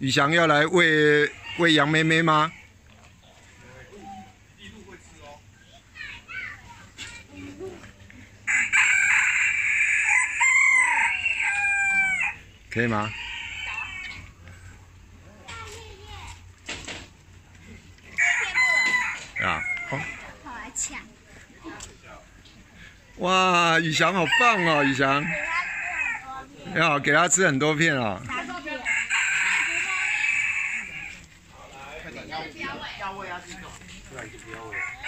宇翔要来喂杨妹妹吗？一路会吃哦。可以吗？ 啊，好，跑来抢！哇，宇翔好棒哦，宇翔！要给他吃很多片啊！快点，要喂啊，不然就不要喂。